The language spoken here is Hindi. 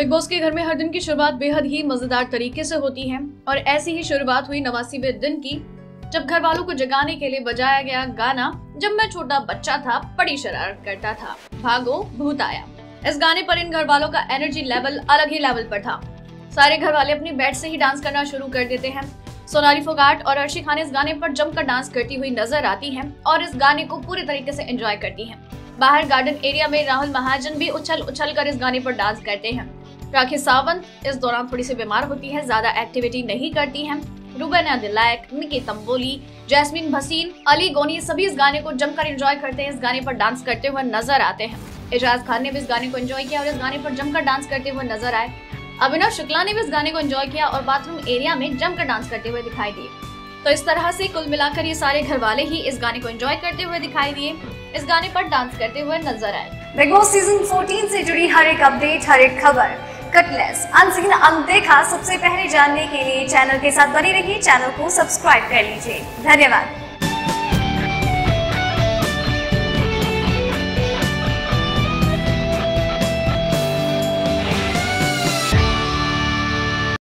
बिग बॉस के घर में हर दिन की शुरुआत बेहद ही मजेदार तरीके से होती है और ऐसी ही शुरुआत हुई 89वें दिन की, जब घर वालों को जगाने के लिए बजाया गया गाना जब मैं छोटा बच्चा था बड़ी शरारत करता था, भागो भूत आया। इस गाने पर इन घर वालों का एनर्जी लेवल अलग ही लेवल पर था। सारे घर वाले अपनी बेड से ही डांस करना शुरू कर देते हैं। सोनाली फोगाट और अर्शी खान इस गाने पर जमकर डांस करती हुई नजर आती हैं और इस गाने को पूरे तरीके से एंजॉय करती हैं। बाहर गार्डन एरिया में राहुल महाजन भी उछल उछल कर इस गाने पर डांस करते हैं। राखी सावंत इस दौरान थोड़ी सी बीमार होती है, ज्यादा एक्टिविटी नहीं करती है। रुबीना दिलाइक, निकी तंबोली, जैस्मिन भसीन, अली गोनी सभी इस गाने को जमकर एंजॉय करते हैं, इस गाने पर डांस करते हुए नजर आते हैं। एजाज खान ने भी इस गाने को एंजॉय किया और इस गाने पर जमकर डांस करते हुए नजर आए। अभिनव शुक्ला ने भी इस गाने को एंजॉय किया और बाथरूम एरिया में जमकर डांस करते हुए दिखाई दिए। तो इस तरह से कुल मिलाकर ये सारे घर वाले ही इस गाने को एंजॉय करते हुए दिखाई दिए, इस गाने पर डांस करते हुए नजर आए। बिग बॉस सीजन 14 से जुड़ी हर एक अपडेट, हर एक खबर, कटलेस, अनसीन, अनदेखा सबसे पहले जानने के लिए चैनल के साथ बने रहिए। चैनल को सब्सक्राइब कर लीजिए। धन्यवाद।